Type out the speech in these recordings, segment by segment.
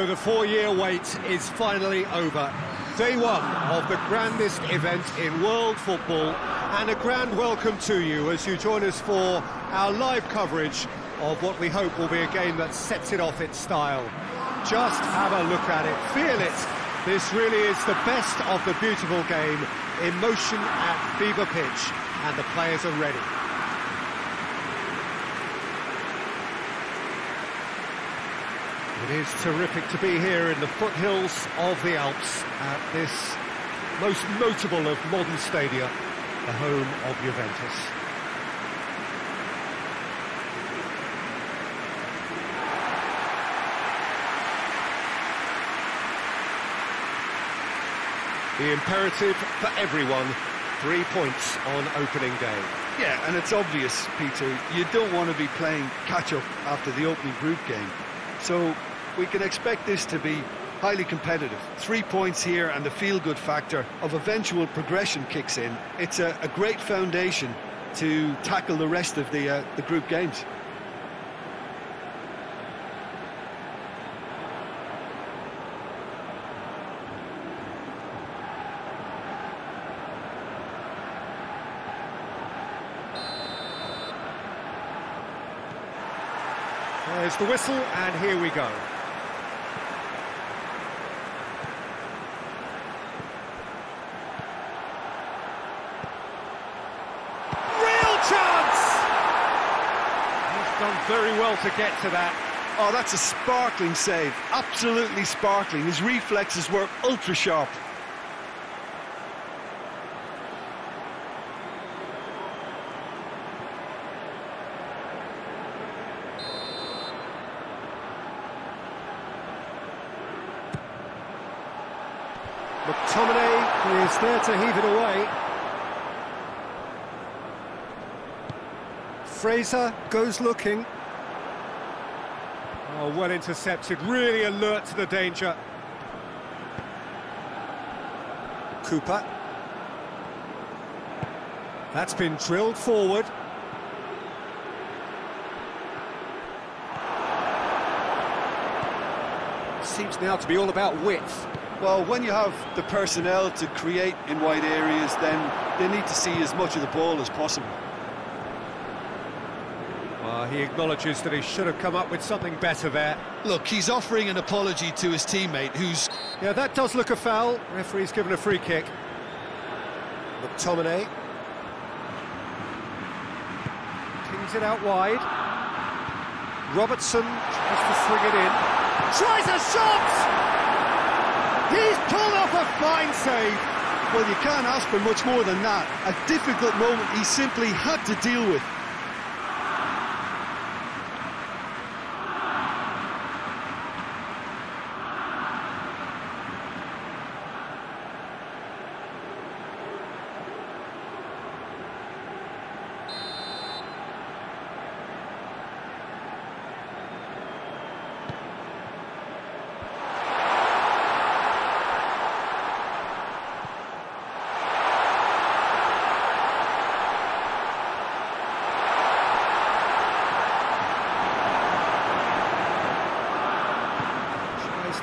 So the four-year wait is finally over. Day one of the grandest event in world football, and a grand welcome to you as you join us for our live coverage of what we hope will be a game that sets it off its style. Just have a look at it, feel it. This really is the best of the beautiful game. Emotion at fever pitch, and the players are ready. It is terrific to be here in the foothills of the Alps at this most notable of modern stadia, the home of Juventus. The imperative for everyone, 3 points on opening day. Yeah, and it's obvious, Peter, you don't want to be playing catch-up after the opening group game. So we can expect this to be highly competitive. 3 points here, and the feel-good factor of eventual progression kicks in. It's a great foundation to tackle the rest of the group games. There's the whistle, and here we go. Real chance! He's done very well to get to that. Oh, that's a sparkling save. Absolutely sparkling. His reflexes were ultra sharp. McTominay is there to heave it away. Fraser goes looking. Oh, well intercepted, really alert to the danger. Cooper. That's been drilled forward. Seems now to be all about width. Well, when you have the personnel to create in wide areas, then they need to see as much of the ball as possible. Well, he acknowledges that he should have come up with something better there. Look, he's offering an apology to his teammate who's... Yeah, that does look a foul. Referee's given a free kick. McTominay. Kings it out wide. Robertson has to swing it in. Tries a shot! He's pulled off a fine save. Well, you can't ask for much more than that. A difficult moment he simply had to deal with.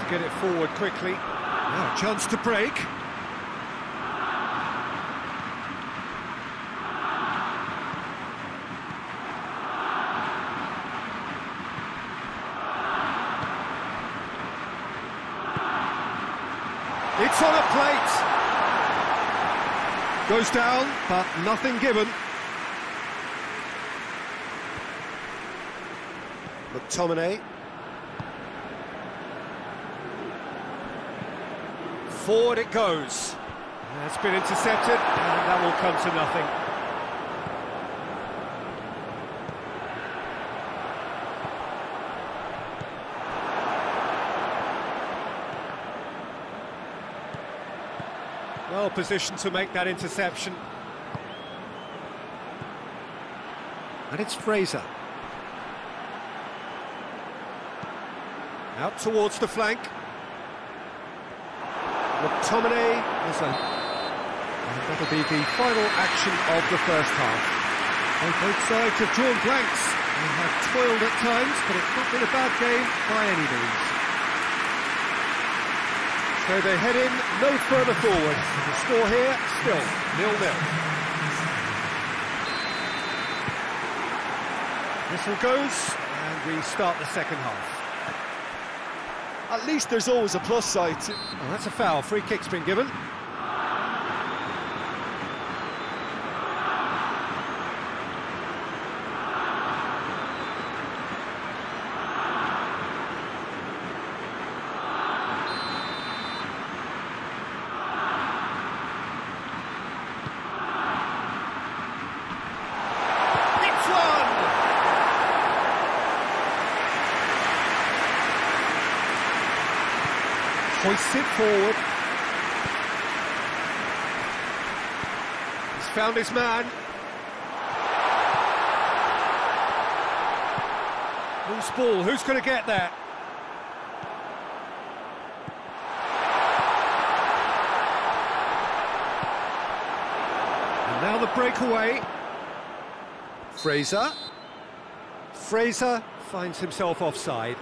Get it forward quickly. Now, a chance to break. It's on a plate. Goes down, but nothing given. McTominay. Forward it goes. That's been intercepted, and that will come to nothing. Well positioned to make that interception. And it's Fraser. Out towards the flank. McTominay is in. And that'll be the final action of the first half. And both sides have drawn blanks. They have toiled at times, but it's not been a bad game by any means. So they head in no further forward. The score here, still 0-0. Whistle goes, and we start the second half. At least there's always a plus side. Oh, that's a foul. Free kick's been given. Hoists it forward. He's found his man. Loose ball, who's going to get that? And now the breakaway. Fraser. Fraser finds himself offside.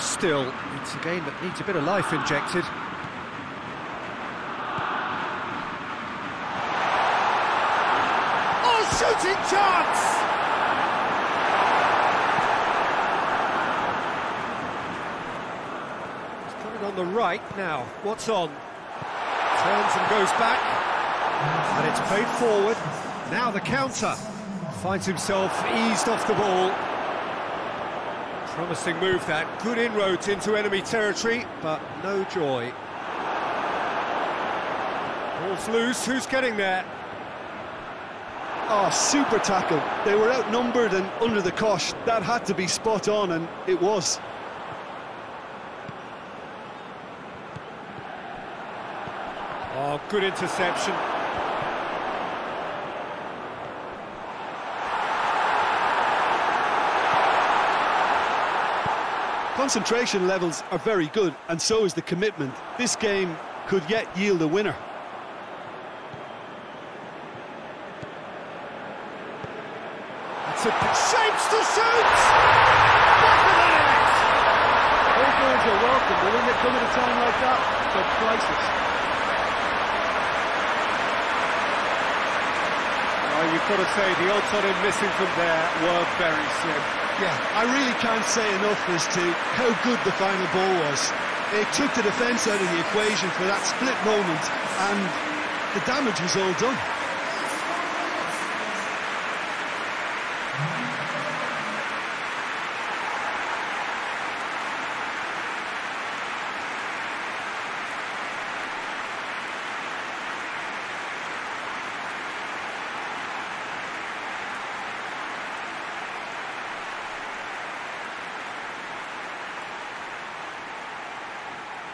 Still, it's a game that needs a bit of life injected. Oh, shooting chance! It's coming on the right now. What's on? Turns and goes back. And it's played forward. Now the counter. Finds himself eased off the ball. Promising move that, good inroads into enemy territory, but no joy. Ball's loose, who's getting there? Oh, super tackle. They were outnumbered and under the cosh. That had to be spot on, and it was. Oh, good interception. Concentration levels are very good, and so is the commitment. This game could yet yield a winner. It's a shapes to shoot! Back of the net! All goals are welcome, but when they come at a time like that, they're priceless. Oh, you've got to say the odds on him missing from there were very slim. Yeah, I really can't say enough as to how good the final ball was. It took the defence out of the equation for that split moment, and the damage was all done.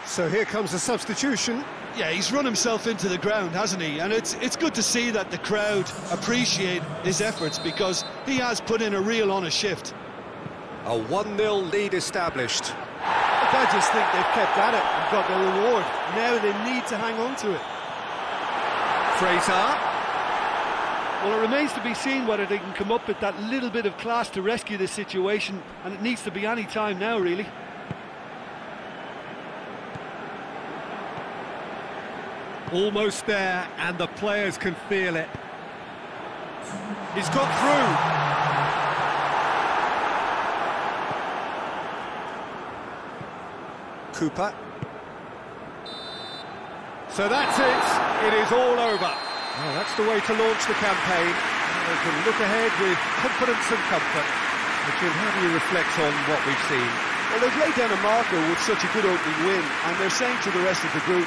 So here comes the substitution. Yeah, he's run himself into the ground, hasn't he? And it's good to see that the crowd appreciate his efforts, because he has put in a real honest shift. A 1-0 lead established. Look, I just think they've kept at it and got the reward. Now they need to hang on to it. Fraser. Well, it remains to be seen whether they can come up with that little bit of class to rescue this situation, and it needs to be any time now, really. Almost there, and the players can feel it. He's got through. Cooper. So that's it. It is all over. Oh, that's the way to launch the campaign. They can look ahead with confidence and comfort. Richard, how do you reflect on what we've seen? Well, they've laid down a marker with such a good opening win, and they're saying to the rest of the group...